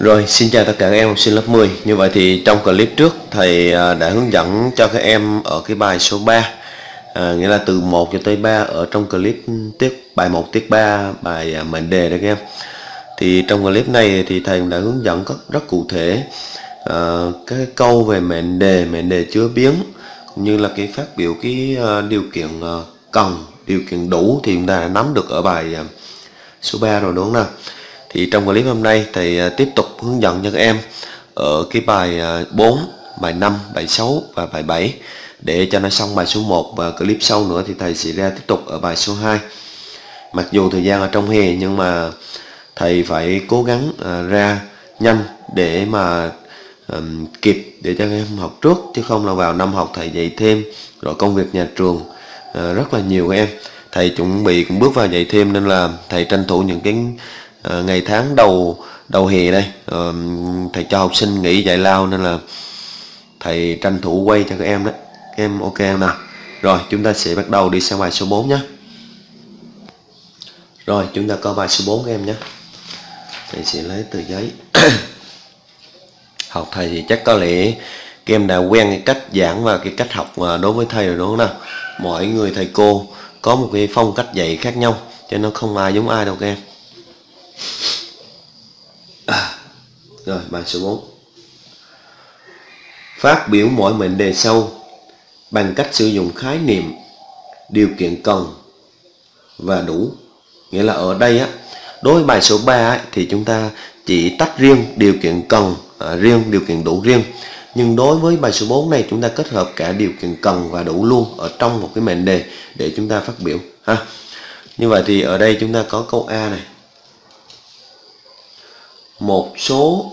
Rồi, xin chào tất cả các em học sinh lớp 10. Như vậy thì trong clip trước thầy đã hướng dẫn cho các em ở cái bài số 3, nghĩa là từ 1 cho tới 3 ở trong clip bài 1 tiết 3, bài mệnh đề đấy các em. Thì trong clip này thì thầy đã hướng dẫn rất cụ thể các câu về mệnh đề chứa biến, cũng như là cái phát biểu cái điều kiện cần, điều kiện đủ thì chúng ta đã nắm được ở bài số 3 rồi, đúng không nào? Thì trong clip hôm nay thầy tiếp tục hướng dẫn cho các em ở cái bài 4, bài 5, bài 6 và bài 7 để cho nó xong bài số 1, và clip sau nữa thì thầy sẽ ra tiếp tục ở bài số 2. Mặc dù thời gian ở trong hè nhưng mà thầy phải cố gắng ra nhanh để mà kịp để cho các em học trước, chứ không là vào năm học thầy dạy thêm rồi công việc nhà trường rất là nhiều các em. Thầy chuẩn bị cũng bước vào dạy thêm nên là thầy tranh thủ những cái ngày tháng đầu hè đây, thầy cho học sinh nghỉ dạy lao nên là thầy tranh thủ quay cho các em đó. Các em ok em nào? Rồi chúng ta sẽ bắt đầu đi sang bài số 4 nhé. Rồi chúng ta coi bài số 4 các em nhé. Thầy sẽ lấy tờ giấy. Học thầy thì chắc có lẽ các em đã quen cái cách giảng và cái cách học đối với thầy rồi, đúng không nào? Mỗi người thầy cô có một cái phong cách dạy khác nhau cho nên không ai giống ai đâu các em. Rồi bài số 4. Phát biểu mỗi mệnh đề sau bằng cách sử dụng khái niệm, điều kiện cần và đủ. Nghĩa là ở đây á, đối với bài số 3 á, thì chúng ta chỉ tách riêng điều kiện cần riêng, điều kiện đủ riêng. Nhưng đối với bài số 4 này chúng ta kết hợp cả điều kiện cần và đủ luôn ở trong một cái mệnh đề để chúng ta phát biểu ha. Như vậy thì ở đây chúng ta có câu A này. Một số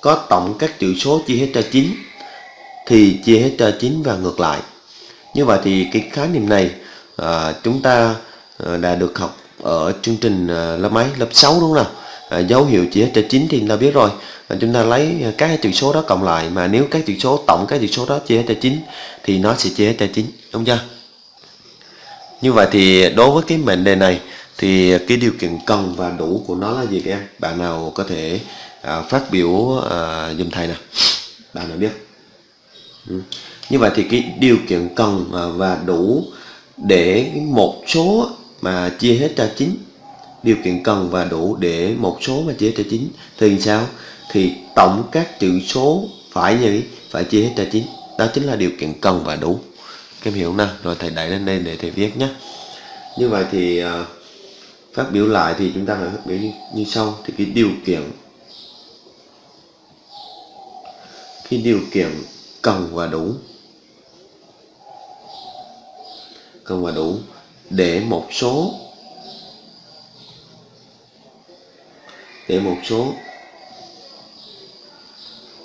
có tổng các chữ số chia hết cho 9 thì chia hết cho 9 và ngược lại. Như vậy thì cái khái niệm này chúng ta đã được học ở chương trình lớp mấy, lớp 6 đúng không nào? Dấu hiệu chia hết cho 9 thì chúng ta biết rồi, chúng ta lấy các chữ số đó cộng lại, mà nếu các chữ số tổng các chữ số đó chia hết cho 9 thì nó sẽ chia hết cho 9, đúng chưa? Như vậy thì đối với cái mệnh đề này thì cái điều kiện cần và đủ của nó là gì các em? Bạn nào có thể phát biểu giùm thầy nào? Bạn nào biết? Như vậy thì cái điều kiện cần và đủ để một số mà chia hết cho 9, điều kiện cần và đủ để một số mà chia hết cho 9 thì sao? Thì tổng các chữ số phải gì? Phải chia hết cho 9. Đó chính là điều kiện cần và đủ. Các em hiểu không nào? Rồi thầy đẩy lên đây để thầy viết nhé. Như vậy thì phát biểu lại thì chúng ta phải phát biểu như sau. Thì cái điều kiện cần và đủ để một số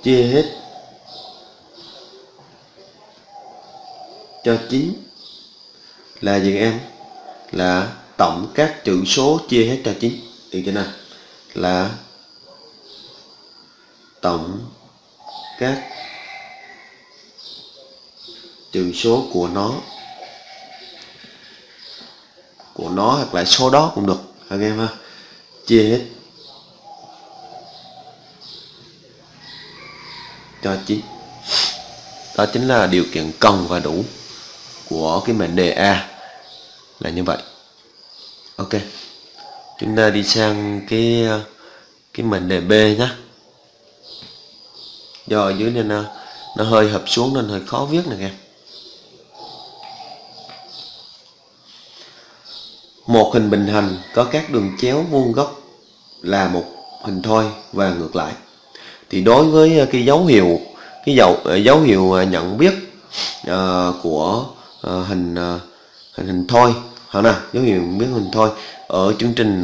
chia hết cho 9 là gì em? Là tổng các chữ số chia hết cho 9. Được chưa nào? Là tổng các chữ số của nó, hoặc là số đó cũng được anh em ha, chia hết cho 9. Đó chính là điều kiện cần và đủ của cái mệnh đề A là như vậy. Ok, chúng ta đi sang cái mệnh đề B nhé. Do ở dưới nên nó hơi hợp xuống nên hơi khó viết này các em. Một hình bình hành có các đường chéo vuông góc là một hình thoi và ngược lại. Thì đối với cái dấu hiệu nhận biết của hình thoi, hả nào? Dấu hiệu biết hình thoi ở chương trình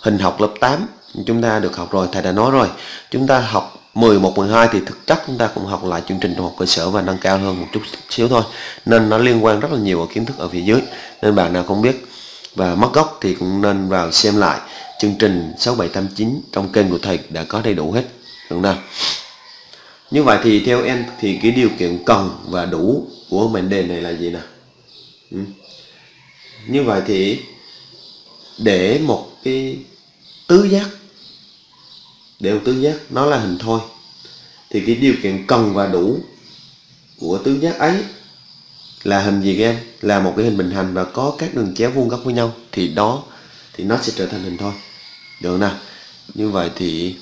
hình học lớp 8 chúng ta được học rồi, thầy đã nói rồi. Chúng ta học 11, 12 thì thực chất chúng ta cũng học lại chương trình trung học cơ sở và nâng cao hơn một chút xíu thôi, nên nó liên quan rất là nhiều ở kiến thức ở phía dưới. Nên bạn nào không biết và mất gốc thì cũng nên vào xem lại chương trình 6789 trong kênh của thầy, đã có đầy đủ hết, đúng không? Như vậy thì theo em thì cái điều kiện cần và đủ của mệnh đề này là gì nào? Như vậy thì để một cái tứ giác đều tứ giác, nó là hình thôi. Thì cái điều kiện cần và đủ của tứ giác ấy là hình gì các em? Là một cái hình bình hành và có các đường chéo vuông góc với nhau, thì đó thì nó sẽ trở thành hình thôi. Được nè. Như vậy thì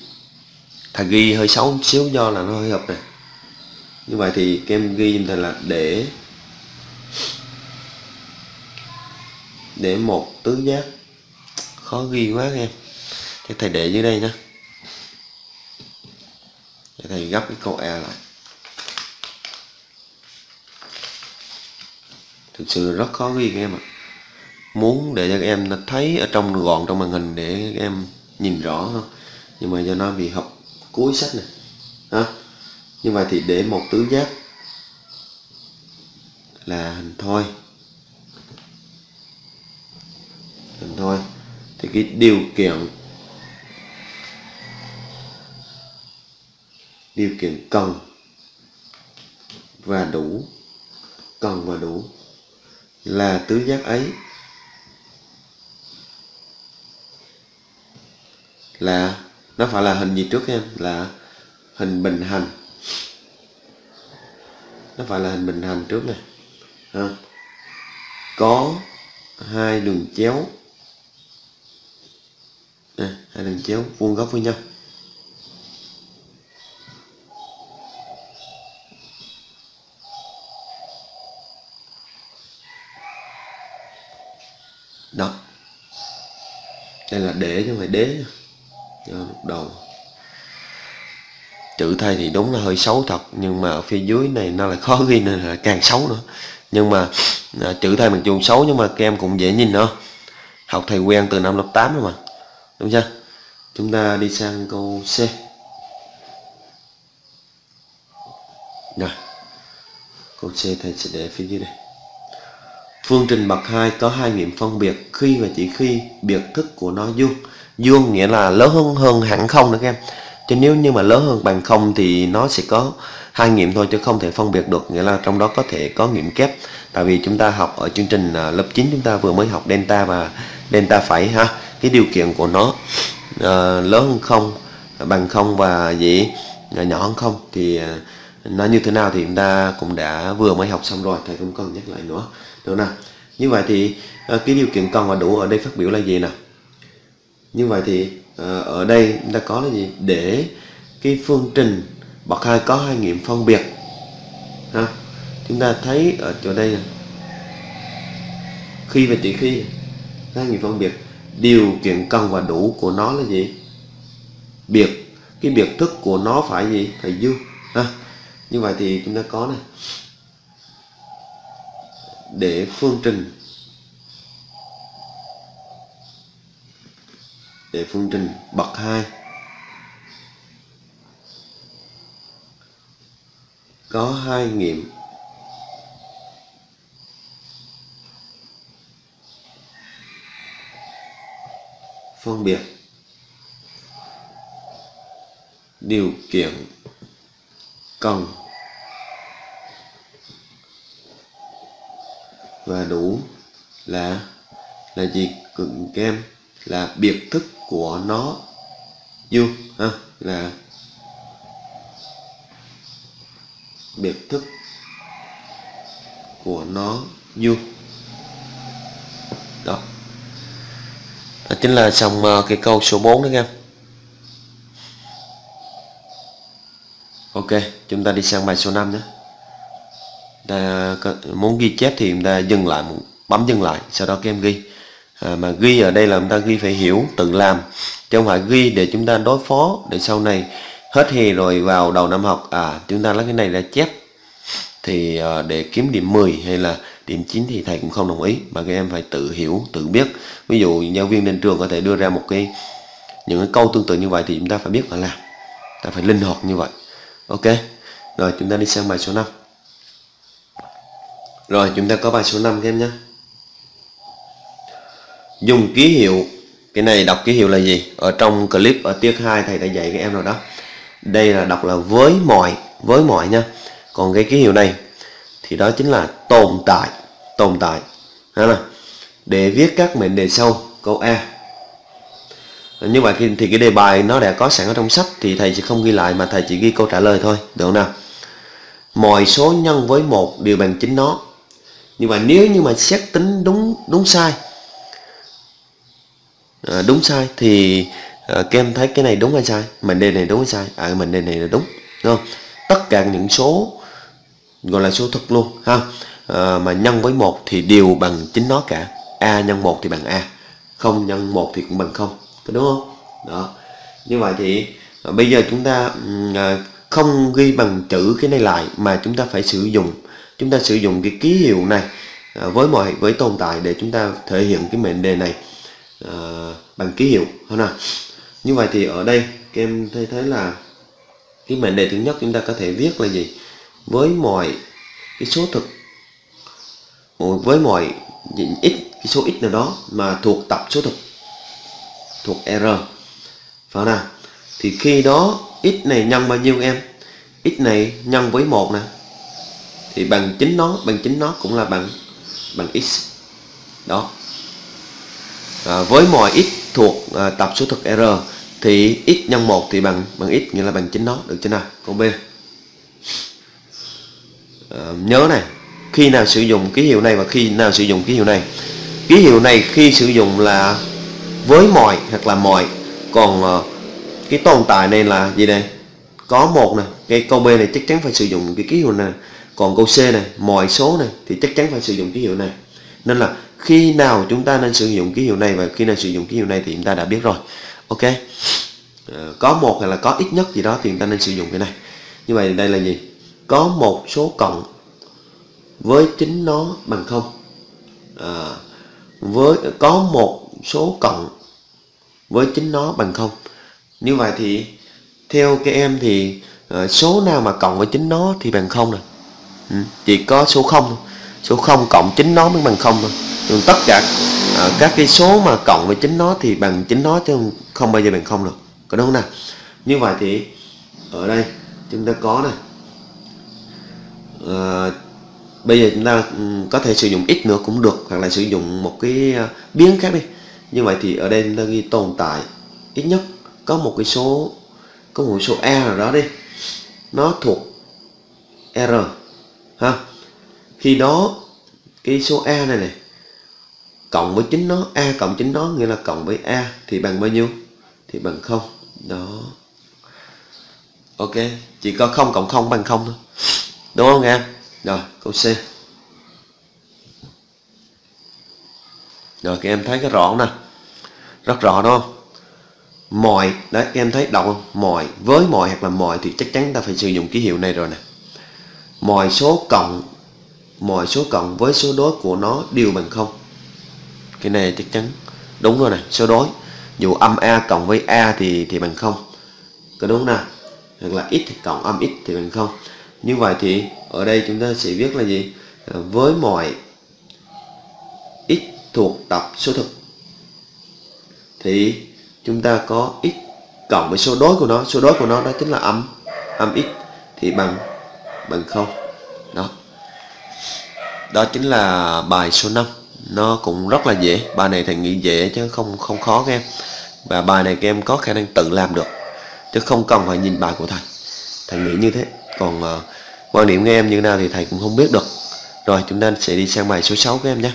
thầy ghi hơi xấu một xíu do là nó hơi hợp này. Như vậy thì các em ghi giùm thầy là để một tứ giác, khó ghi quá các em. Thế thầy để dưới đây nhé. Thầy gấp cái câu E lại. Thực sự rất khó ghi các em ạ. Muốn để cho các em nó thấy ở trong gọn trong màn hình để các em nhìn rõ không? Nhưng mà do nó vì học cuối sách này. Ha. Như vậy thì để một tứ giác là hình thôi. Hình thôi. Thì cái điều kiện cần và đủ là tứ giác ấy là nó phải là hình gì trước em? Là hình bình hành. Nó phải là hình bình hành trước này ha. Có hai đường chéo nè, hai đường chéo vuông góc với nhau. Đó. Đây là để chứ không phải đế. Lúc đầu chữ thay thì đúng là hơi xấu thật, nhưng mà ở phía dưới này nó lại khó ghi nên là càng xấu nữa. Nhưng mà chữ thay mặc dù xấu nhưng mà các em cũng dễ nhìn nữa. Học thầy quen từ năm lớp 8 rồi mà. Đúng chưa? Chúng ta đi sang câu C. Rồi. Câu C thầy sẽ để phía dưới đây. Phương trình bậc 2 có hai nghiệm phân biệt khi và chỉ khi biệt thức của nó vuông. Vuông nghĩa là lớn hơn hẳn không nữa các em. Chứ nếu như mà lớn hơn bằng không thì nó sẽ có hai nghiệm thôi chứ không thể phân biệt được. Nghĩa là trong đó có thể có nghiệm kép. Tại vì chúng ta học ở chương trình lớp 9 chúng ta vừa mới học delta và delta phẩy ha. Cái điều kiện của nó lớn hơn không, bằng không và gì nhỏ hơn không thì nó như thế nào thì chúng ta cũng đã vừa mới học xong rồi, thầy không cần nhắc lại nữa. Được nào? Như vậy thì cái điều kiện cần và đủ ở đây phát biểu là gì nào? Như vậy thì ở đây chúng ta có là gì? Để cái phương trình bậc 2 có hai nghiệm phân biệt ha. Chúng ta thấy ở chỗ đây này. Khi và chỉ khi hai nghiệm phân biệt, điều kiện cần và đủ của nó là gì? Biệt. Cái biệt thức của nó phải gì? Phải vuông ha. Như vậy thì chúng ta có này, để phương trình bậc 2 có hai nghiệm phân biệt, điều kiện cần và đủ là gì các em? Là biệt thức của nó vuông ha, là biệt thức của nó vuông. Đó. Đó chính là xong cái câu số 4 đó các em. Ok, chúng ta đi sang bài số 5 nhé. Muốn ghi chép thì chúng ta dừng lại, bấm dừng lại, sau đó các em ghi. Mà ghi ở đây là chúng ta ghi phải hiểu, tự làm, chứ không phải ghi để chúng ta đối phó, để sau này hết hè rồi vào đầu năm học chúng ta lấy cái này ra chép thì để kiếm điểm 10 hay là điểm 9 thì thầy cũng không đồng ý, mà các em phải tự hiểu, tự biết. Ví dụ giáo viên trên trường có thể đưa ra một cái những cái câu tương tự như vậy thì chúng ta phải biết mà làm, ta phải linh hoạt như vậy. Ok, rồi chúng ta đi sang bài số 5. Rồi chúng ta có bài số 5 các em nhé. Dùng ký hiệu. Cái này đọc ký hiệu là gì? Ở trong clip ở tiết 2 thầy đã dạy các em rồi đó. Đây là đọc là với mọi nha. Còn cái ký hiệu này thì đó chính là tồn tại. Để viết các mệnh đề sau. Câu A. Như vậy thì cái đề bài nó đã có sẵn ở trong sách thì thầy sẽ không ghi lại mà thầy chỉ ghi câu trả lời thôi, được không nào? Mọi số nhân với 1 đều bằng chính nó. Nhưng mà nếu như mà xét tính đúng sai thì các em thấy cái này đúng hay sai, mệnh đề này đúng hay sai, mệnh đề này là đúng, đúng không? Tất cả những số gọi là số thực luôn ha, mà nhân với 1 thì đều bằng chính nó cả. A nhân 1 thì bằng A, 0 nhân 1 thì cũng bằng 0, đúng không? Đó. Như vậy thì bây giờ chúng ta không ghi bằng chữ cái này lại mà chúng ta phải sử dụng cái ký hiệu này với tồn tại để chúng ta thể hiện cái mệnh đề này bằng ký hiệu thôi nào. Như vậy thì ở đây các em thấy là cái mệnh đề thứ nhất chúng ta có thể viết là gì? Với mọi cái số thực, với mọi x, cái số x nào đó mà thuộc tập số thực, thuộc R, phải nào? Thì khi đó x này nhân bao nhiêu em? X này nhân với 1 nè thì bằng chính nó, cũng là bằng x đó. Với mọi x thuộc tập số thực R thì x nhân 1 thì bằng x, nghĩa là bằng chính nó, được chưa nào? Câu B. Nhớ này, khi nào sử dụng ký hiệu này và khi nào sử dụng ký hiệu này. Ký hiệu này khi sử dụng là với mọi hoặc là mọi, còn cái tồn tại này là gì đây? Có 1 này, cái câu B này chắc chắn phải sử dụng cái ký hiệu này. Còn câu C này, mọi số này thì chắc chắn phải sử dụng ký hiệu này. Nên là khi nào chúng ta nên sử dụng ký hiệu này và khi nào sử dụng ký hiệu này thì chúng ta đã biết rồi. Ok. Có 1 hay là có ít nhất gì đó thì chúng ta nên sử dụng cái này. Như vậy đây là gì? Có một số cộng với chính nó bằng 0. Có một số cộng với chính nó bằng 0. Như vậy thì theo các em thì số nào mà cộng với chính nó thì bằng 0 rồi. Chỉ có số 0. Số 0 cộng chính nó mới bằng 0 thôi. Còn tất cả các cái số mà cộng với chính nó thì bằng chính nó chứ không bao giờ bằng 0 được. Có đúng không nào? Như vậy thì ở đây chúng ta có này. Bây giờ chúng ta có thể sử dụng x nữa cũng được, hoặc là sử dụng một cái biến khác đi. Như vậy thì ở đây chúng ta ghi tồn tại ít nhất có một cái số, A nào đó đi, nó thuộc R ha. Khi đó cái số A này này cộng với chính nó, A cộng chính nó nghĩa là cộng với A thì bằng bao nhiêu? Thì bằng 0 đó. Ok, chỉ có 0 cộng 0 bằng 0 thôi, đúng không em? Rồi, câu C. Rồi các em thấy cái rõ nè, rất rõ đúng không? Mọi, đấy các em thấy đọc không? Mọi, với mọi hoặc là mọi thì chắc chắn ta phải sử dụng ký hiệu này rồi nè. Mọi số cộng với số đối của nó đều bằng 0. Cái này chắc chắn đúng rồi nè, số đối. Dù âm A cộng với A thì bằng 0. Có đúng nè. Hoặc là x cộng âm x thì bằng 0. Như vậy thì ở đây chúng ta sẽ viết là gì? Với mọi x thuộc tập số thực thì chúng ta có x cộng với số đối của nó, đó chính là âm x thì bằng 0. Đó. Đó chính là bài số 5. Nó cũng rất là dễ, bài này thầy nghĩ dễ chứ không khó các em. Và bài này các em có khả năng tự làm được chứ không cần phải nhìn bài của thầy. Thầy nghĩ như thế. Còn quan điểm của em như thế nào thì thầy cũng không biết được. Rồi chúng ta sẽ đi sang bài số 6 các em nhé.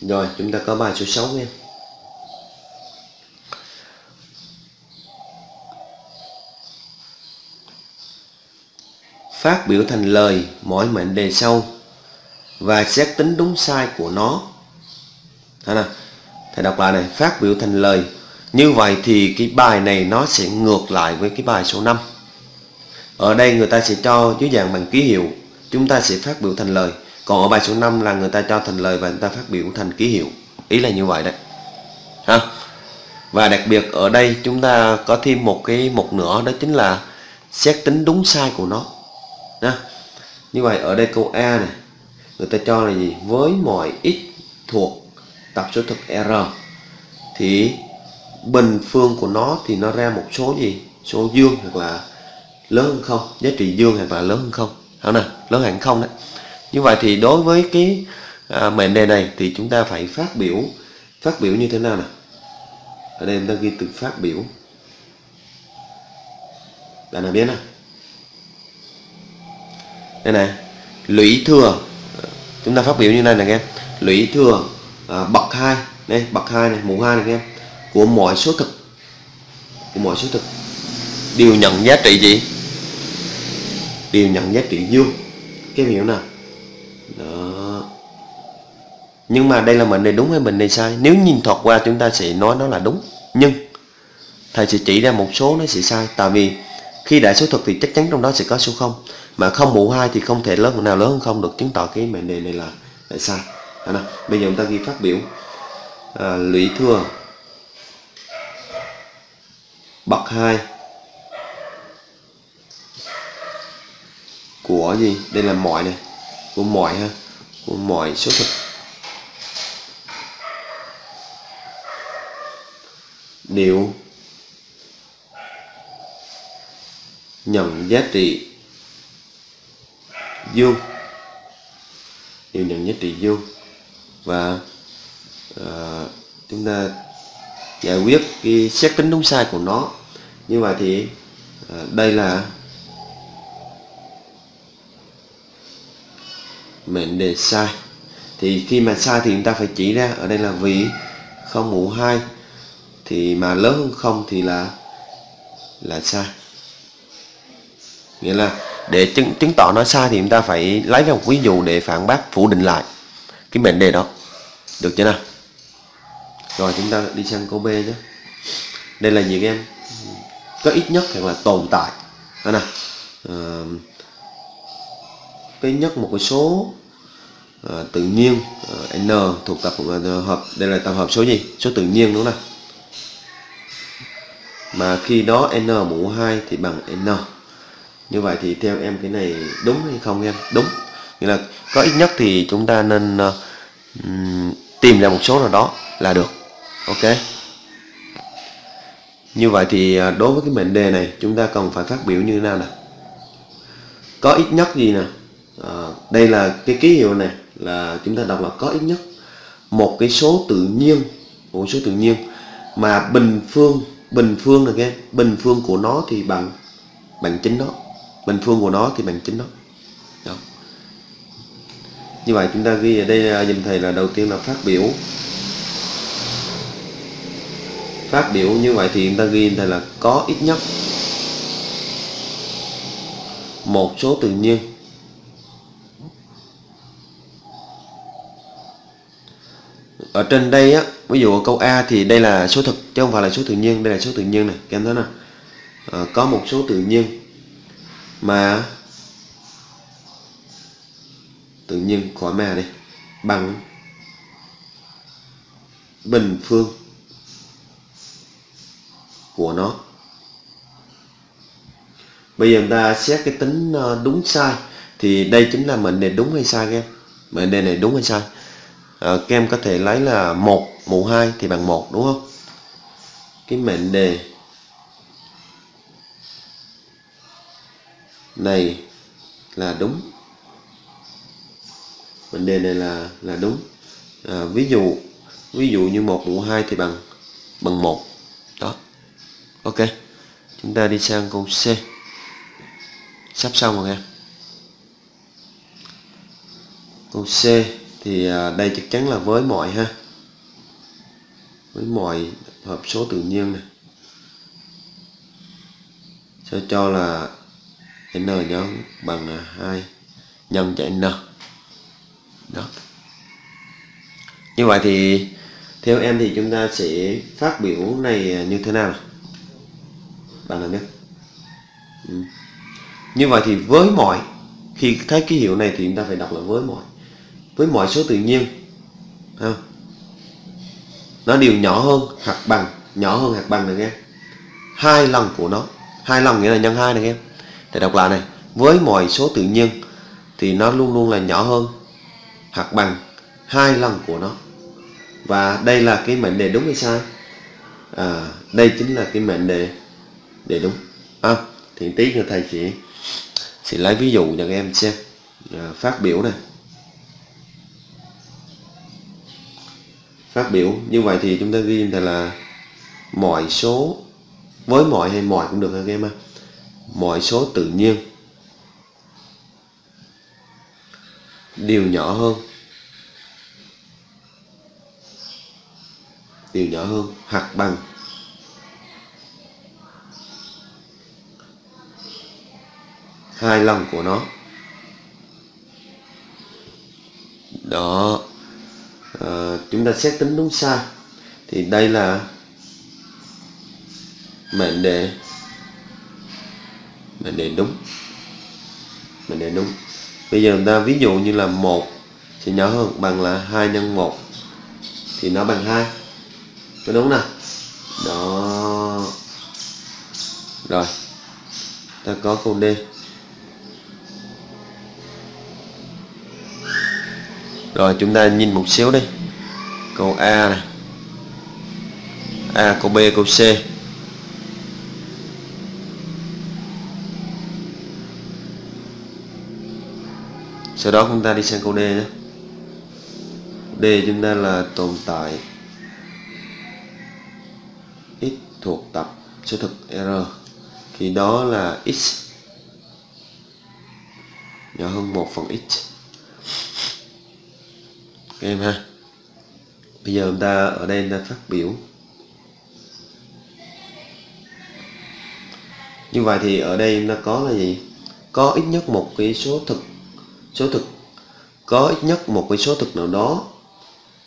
Rồi chúng ta có bài số 6 các em. Phát biểu thành lời mỗi mệnh đề sau và xét tính đúng sai của nó. Thầy đọc lại này, phát biểu thành lời. Như vậy thì cái bài này nó sẽ ngược lại với cái bài số 5. Ở đây người ta sẽ cho dưới dạng bằng ký hiệu, chúng ta sẽ phát biểu thành lời. Còn ở bài số 5 là người ta cho thành lời và người ta phát biểu thành ký hiệu. Ý là như vậy đấy ha. Và đặc biệt ở đây chúng ta có thêm một nữa, đó chính là xét tính đúng sai của nó ha. Như vậy ở đây câu A này, người ta cho là gì? Với mọi x thuộc tập số thực R thì bình phương của nó thì nó ra một số gì? Số dương hoặc là lớn hơn 0, giá trị dương hoặc là lớn hơn 0, lớn hơn 0 đấy. Như vậy thì đối với cái mệnh đề này thì chúng ta phải phát biểu như thế nào nào? Ở đây chúng ta ghi từ phát biểu, bạn nào biết nào? Đây này, lũy thừa, chúng ta phát biểu như này nè các em, lũy thừa bậc 2 đây, bậc 2 này, mũ 2 này các em, của mọi số thực, của mọi số thực đều nhận giá trị gì? Đều nhận giá trị dương, các em hiểu nào? Đó. Nhưng mà đây là mệnh đề đúng hay mệnh đề sai? Nếu nhìn thoạt qua chúng ta sẽ nói nó là đúng, nhưng thầy sẽ chỉ ra một số nó sẽ sai, tại vì khi đại số thực thì chắc chắn trong đó sẽ có số 0, mà 0 mũ 2 thì không thể lớn nào lớn hơn 0 được, chứng tỏ cái mệnh đề này là sai. Nào, bây giờ chúng ta ghi phát biểu lũy thừa bậc 2 của gì? Đây là mọi này, của mọi ha, của mọi số thực đều nhận giá trị dương, đều nhận giá trị dương, và chúng ta giải quyết cái xét tính đúng sai của nó. Như vậy thì đây là mệnh đề sai. Thì khi mà sai thì chúng ta phải chỉ ra, ở đây là vì 0 mũ 2 thì mà lớn hơn 0 thì là sai, nghĩa là để chứng tỏ nó sai thì chúng ta phải lấy ra một ví dụ để phản bác, phủ định lại cái mệnh đề đó, được chưa nào? Rồi chúng ta đi sang câu B nhé. Đây là những em có ít nhất hoặc là tồn tại đó nè, cái nhất một cái số tự nhiên n thuộc tập hợp, đây là tập hợp số gì? Số tự nhiên đúng không nào? Mà khi đó n mũ 2 thì bằng n. Như vậy thì theo em cái này đúng hay không em? Đúng, nghĩa là có ít nhất thì chúng ta nên tìm ra một số nào đó là được. Ok, như vậy thì đối với cái mệnh đề này chúng ta cần phải phát biểu như thế nào nè? Có ít nhất gì nè, đây là cái ký hiệu này là chúng ta đọc là có ít nhất một cái số tự nhiên, một số tự nhiên mà bình phương là cái bình phương của nó thì bằng chính nó, bình phương của nó thì bằng chính nó. Đó. Như vậy chúng ta ghi ở đây dùm thầy là đầu tiên là phát biểu. Như vậy thì chúng ta ghi thầy là có ít nhất một số tự nhiên ở trên đây á, ví dụ ở câu A thì đây là số thực chứ không phải là số tự nhiên, đây là số tự nhiên này các em thấy nè. Có một số tự nhiên mà tự nhiên khỏi mà đi bằng bình phương của nó. Bây giờ ta xét cái tính đúng sai thì đây chính là mệnh đề đúng hay sai các em. Mệnh đề này đúng hay sai? Các em có thể lấy là 1 mũ 2 thì bằng 1 đúng không? Cái mệnh đề này là đúng, mệnh đề này là đúng. Ví dụ như 1 mũ 2 thì bằng 1 đó. Ok, chúng ta đi sang câu C, sắp xong rồi em. Câu C thì đây chắc chắn là với mọi ha, với mọi hợp số tự nhiên này sẽ cho là n nhỏ bằng là 2 nhân cho n đó. Như vậy thì theo em thì chúng ta sẽ phát biểu này như thế nào bạn nào biết? Như vậy thì với mọi, khi thấy ký hiệu này thì chúng ta phải đọc là với mọi số tự nhiên ha, nó đều nhỏ hơn hoặc bằng này em, 2 lần của nó, 2 lần nghĩa là nhân 2 này em. Để đọc lại này, với mọi số tự nhiên thì nó luôn luôn là nhỏ hơn hoặc bằng 2 lần của nó. Và đây là cái mệnh đề đúng hay sai? Đây chính là cái mệnh đề đúng. Thì tí nữa thầy sẽ lấy ví dụ cho các em xem. Phát biểu này phát biểu. Như vậy thì chúng ta ghi là mọi số, với mọi hay mọi cũng được các em ạ, mọi số tự nhiên đều nhỏ hơn, đều nhỏ hơn hoặc bằng hai lần của nó. Đó, chúng ta xét tính đúng sai. Thì đây là mệnh đề, mệnh đề đúng, mệnh đề đúng. Bây giờ chúng ta ví dụ như là 1 sẽ nhỏ hơn bằng là 2 nhân 1, thì nó bằng 2, có đúng nè. Đó, rồi ta có câu D. Rồi chúng ta nhìn một xíu đi, câu A này, A, câu B, câu C. Sau đó chúng ta đi sang câu D nhé. D chúng ta là tồn tại x thuộc tập số thực R, thì đó là x nhỏ hơn 1/x. Các em ha. Bây giờ chúng ta ở đây chúng ta phát biểu. Như vậy thì ở đây chúng ta có là gì? Có ít nhất một cái số thực, có ít nhất một cái số thực nào đó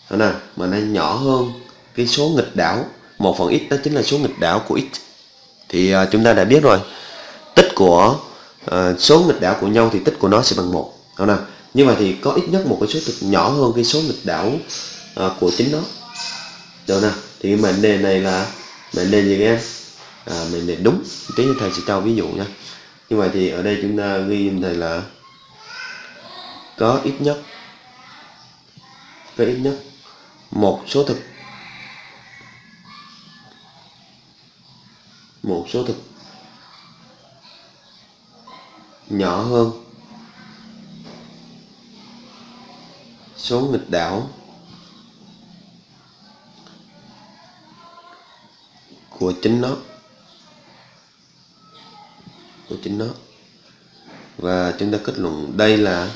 nào mà nó nhỏ hơn cái số nghịch đảo 1/x, đó chính là số nghịch đảo của x. Thì chúng ta đã biết rồi, tích của số nghịch đảo của nhau thì tích của nó sẽ bằng 1 nào. Như vậy thì có ít nhất một cái số thực nhỏ hơn cái số nghịch đảo của chính nó. Được nào, thì mệnh đề này là mệnh đề gì các em? Mệnh đề đúng. Tí thầy sẽ cho ví dụ nha. Như vậy thì ở đây chúng ta ghi thầy là có ít nhất, một số thực, nhỏ hơn số nghịch đảo của chính nó, và chúng ta kết luận đây là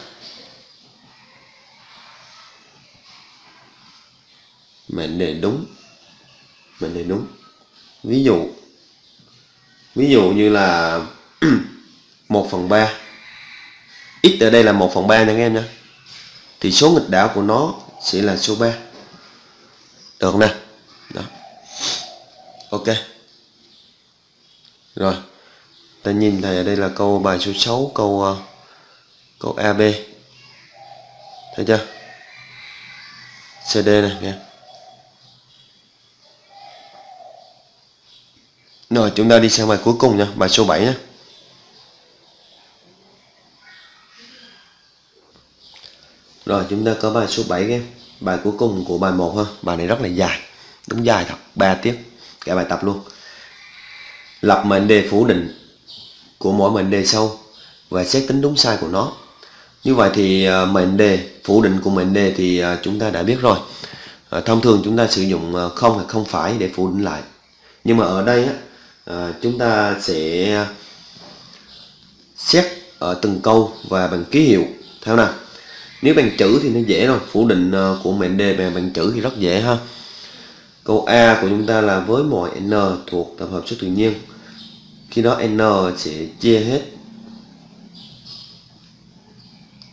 mệnh đề đúng, Ví dụ như là 1/3, x ở đây là 1/3 nha các em nhé, thì số nghịch đảo của nó sẽ là số 3. Được nè. Đó, ok. Rồi ta nhìn thầy ở đây là câu bài số 6, câu AB, thấy chưa? CD này nha. Rồi chúng ta đi sang bài cuối cùng nha, bài số 7 nha. Rồi chúng ta có bài số 7 các em, bài cuối cùng của bài 1 ha. Bài này rất là dài, đúng dài thật, 3 tiết, cả bài tập luôn. Lập mệnh đề phủ định của mỗi mệnh đề sau và xét tính đúng sai của nó. Như vậy thì mệnh đề, phủ định của mệnh đề thì chúng ta đã biết rồi. Thông thường chúng ta sử dụng không hoặc không phải để phủ định lại. Nhưng mà ở đây á, chúng ta sẽ xét ở từng câu và bằng ký hiệu. Theo nào, nếu bằng chữ thì nó dễ rồi, phủ định của mệnh đề bằng chữ thì rất dễ ha. Câu A của chúng ta là với mọi n thuộc tập hợp số tự nhiên, khi đó n sẽ chia hết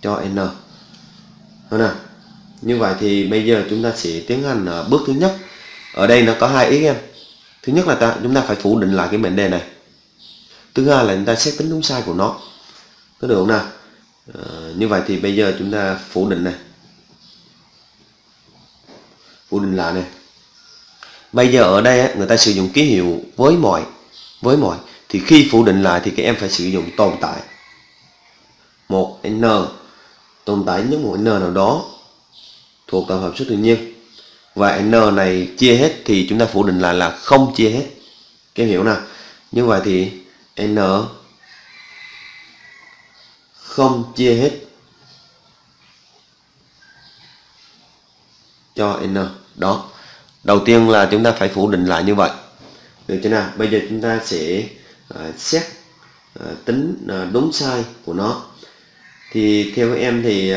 cho n. Thế nào? Như vậy thì bây giờ chúng ta sẽ tiến hành bước thứ nhất. Ở đây nó có hai ý em. Thứ nhất là chúng ta phải phủ định lại cái mệnh đề này. Thứ hai là chúng ta xét tính đúng sai của nó. Có được không nào? Như vậy thì bây giờ chúng ta phủ định này, phủ định lại này. Bây giờ ở đây người ta sử dụng ký hiệu với mọi, thì khi phủ định lại thì các em phải sử dụng tồn tại một n, tồn tại nhất một n nào đó thuộc tập hợp số tự nhiên, và n này chia hết thì chúng ta phủ định lại là không chia hết. Các em hiểu nào? Như vậy thì n không chia hết cho n. Đó, đầu tiên là chúng ta phải phủ định lại như vậy, được chưa nào? Bây giờ chúng ta sẽ xét tính đúng sai của nó. Thì theo em thì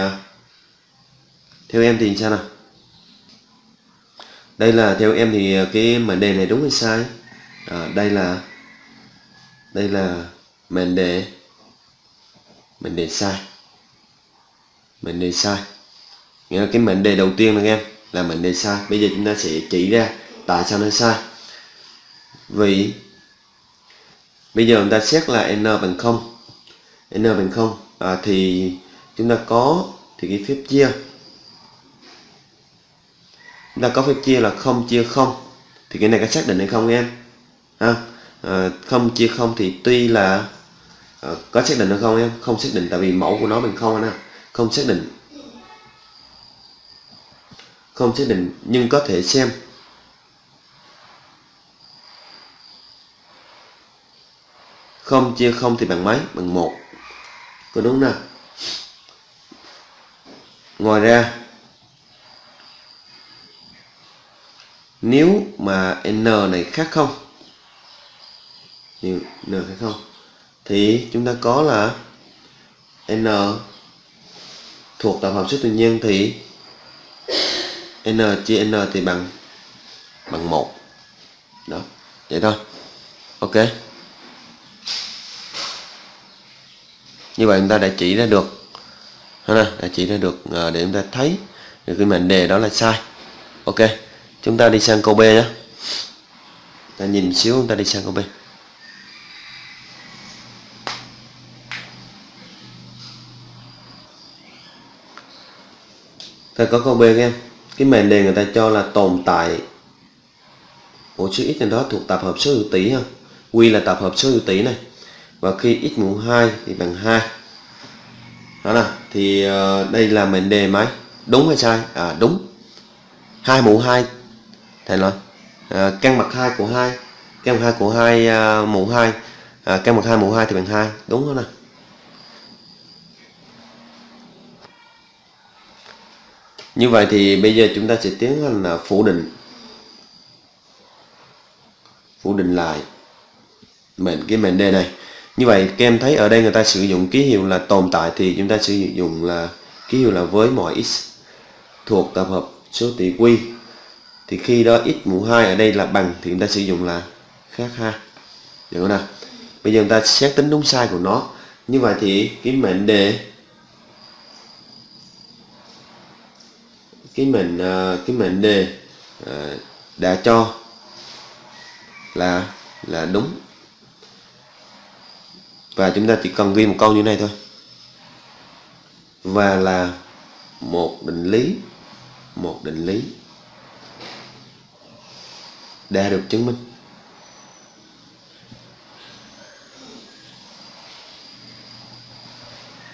sao nào? Đây là theo em thì cái mệnh đề này đúng hay sai? Đây là mệnh đề sai. Mệnh đề sai. Nghĩa là cái mệnh đề đầu tiên là em là mệnh đề sai. Bây giờ chúng ta sẽ chỉ ra tại sao nó sai. Vì bây giờ chúng ta xét là n bằng 0. N bằng 0 thì chúng ta có thì cái phép chia. Chúng ta có phép chia là 0 chia 0. Thì cái này có xác định hay không em? Ha? 0 chia 0 thì tuy là có xác định hay không em? Không xác định, tại vì mẫu của nó bằng 0 nè. Không xác định. Không xác định nhưng có thể xem. Không chia không thì bằng mấy? Bằng 1. Có đúng nè. Ngoài ra nếu mà n này khác không, n khác không thì chúng ta có là n thuộc tập hợp số tự nhiên thì n chia n thì bằng 1. Đó, vậy thôi. Ok. Như vậy chúng ta đã chỉ ra được, đã chỉ ra được để chúng ta thấy được cái mệnh đề đó là sai. Ok, chúng ta đi sang câu B nhé. Ta nhìn xíu, chúng ta đi sang câu B. Ta có câu B các em. Cái mệnh đề người ta cho là tồn tại của số x nào đó thuộc tập hợp số hữu tỉ ha. Quy là tập hợp số hữu tỉ này. Và khi x mũ 2 thì bằng 2. Đó nè, thì đây là mệnh đề mấy? Đúng hay sai? À đúng. 2 mũ 2 thầy nói căn bậc 2 của 2, căn bậc 2 của 2 mũ 2, căn bậc 2 mũ 2 thì bằng 2, đúng không nào? Như vậy thì bây giờ chúng ta sẽ tiến hành là phủ định lại cái mệnh đề này. Như vậy các em thấy ở đây người ta sử dụng ký hiệu là tồn tại, thì chúng ta sử dụng là ký hiệu là với mọi x thuộc tập hợp số tỉ quy, thì khi đó x mũ 2 ở đây là bằng, thì chúng ta sử dụng là khác ha, được không nào? Bây giờ chúng ta xét tính đúng sai của nó. Như vậy thì cái mệnh đề đã cho là đúng, và chúng ta chỉ cần ghi một câu như này thôi, và là một định lý đã được chứng minh.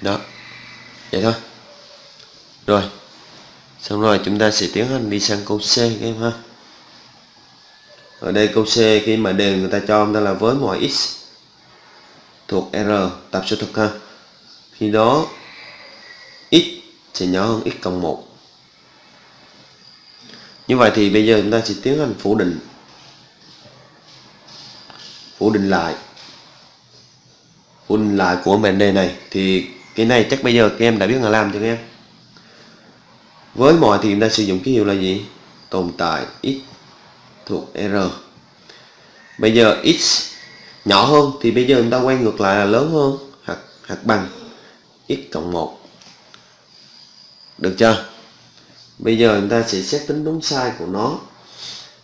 Đó, vậy thôi. Rồi xong rồi chúng ta sẽ tiến hành đi sang câu C các em ha. Ở đây câu C khi mà đề người ta cho chúng ta là với mọi x thuộc R tập số thực ha, khi đó x sẽ nhỏ hơn x cộng 1. Như vậy thì bây giờ chúng ta sẽ tiến hành phủ định lại của mệnh đề này. Thì cái này chắc bây giờ các em đã biết là làm cho các em. Với mọi thì chúng ta sử dụng ký hiệu là gì? Tồn tại x thuộc R. Bây giờ x nhỏ hơn thì bây giờ chúng ta quay ngược lại là lớn hơn hoặc bằng x cộng 1. Được chưa? Bây giờ chúng ta sẽ xét tính đúng sai của nó.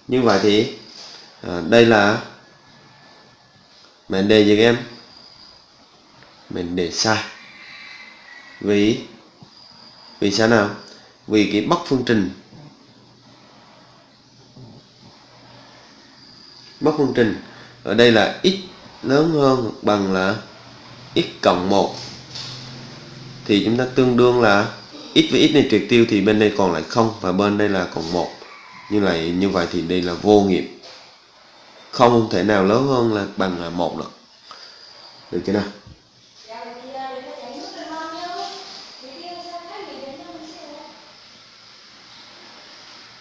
Như vậy thì đây là mệnh đề gì các em? Mệnh đề sai. Vì sao nào? Vì cái bắc phương trình ở đây là x lớn hơn hoặc bằng là x cộng 1 thì chúng ta tương đương là x với x này triệt tiêu thì bên đây còn lại 0 và bên đây là còn 1. Như vậy thì đây là vô nghiệm. Không thể nào lớn hơn là bằng là 1 được. Được chưa nào?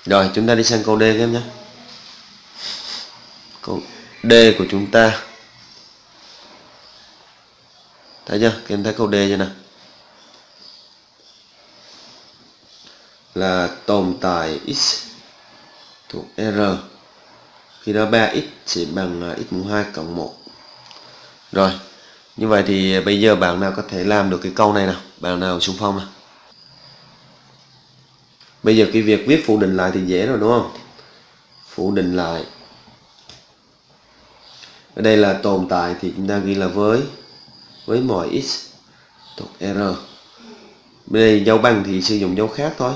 Rồi chúng ta đi sang câu D các em nhé. Câu D của chúng ta, thấy chưa? Các em thấy câu D chưa nào? Là tồn tại x thuộc R khi đó 3x sẽ bằng x2 cộng 1. Rồi, như vậy thì bây giờ bạn nào có thể làm được cái câu này nào? Bạn nào xung phong nào? Bây giờ cái việc viết phủ định lại thì dễ rồi đúng không? Phủ định lại ở đây là tồn tại thì chúng ta ghi là với mọi x thuộc R. Bên đây dấu bằng thì sử dụng dấu khác thôi,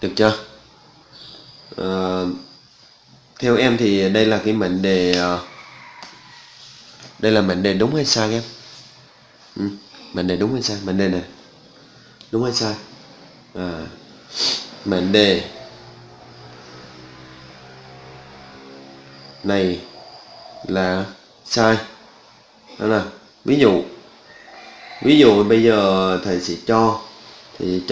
được chưa? Theo em thì đây là cái mệnh đề, đây là mệnh đề đúng hay sai em? Mệnh đề đúng hay sai? Mệnh đề này đúng hay sai? Mệnh đề này là sai. Đó là ví dụ bây giờ thầy sẽ cho thì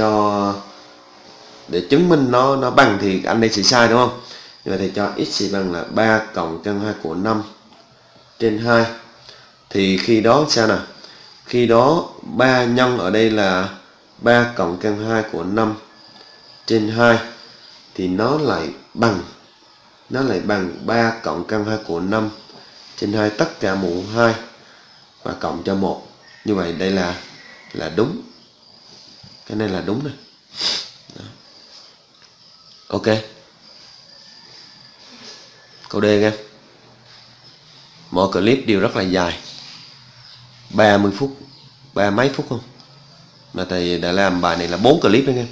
để chứng minh nó bằng thì anh đây sẽ sai đúng không? Như vậy thầy cho x sẽ bằng là 3 cộng căn 2 của 5 trên 2. Thì khi đó sao nào? Khi đó 3 nhân ở đây là 3 cộng căn 2 của 5 trên 2 thì nó lại bằng 3 cộng căn 2 của 5 trên 2 tất cả mũ 2 và cộng cho 1. Như vậy đây là đúng. Cái này là đúng này. Đó. Ok. Câu D em. Mỗi clip đều rất là dài, 30 phút, 30 mấy phút không? Mà thầy đã làm bài này là 4 clip đấy em.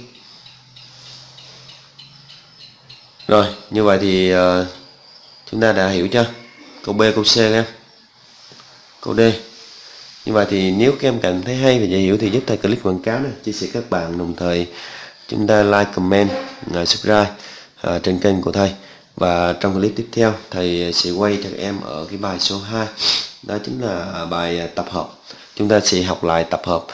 Rồi, như vậy thì chúng ta đã hiểu chưa? Câu B, câu C em. Câu D. Như vậy thì nếu các em cảm thấy hay và dễ hiểu thì giúp thầy click quảng cáo này, chia sẻ các bạn, đồng thời chúng ta like, comment, subscribe trên kênh của thầy. Và trong clip tiếp theo thầy sẽ quay cho các em ở cái bài số 2, đó chính là bài tập hợp. Chúng ta sẽ học lại tập hợp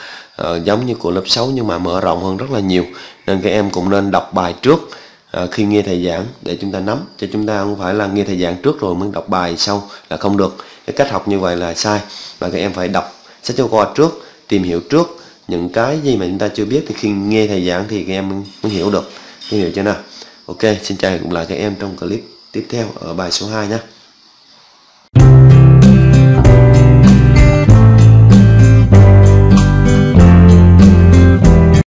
giống như của lớp 6 nhưng mà mở rộng hơn rất là nhiều, nên các em cũng nên đọc bài trước khi nghe thầy giảng để chúng ta nắm, cho chúng ta không phải là nghe thầy giảng trước rồi mới đọc bài sau là không được. Cái cách học như vậy là sai, và các em phải đọc sách giáo khoa trước, tìm hiểu trước những cái gì mà chúng ta chưa biết, thì khi nghe thầy giảng thì các em mới hiểu được. Hiểu chưa nào? Ok, xin chào hẹn gặp lại các em trong clip tiếp theo ở bài số 2 nhé.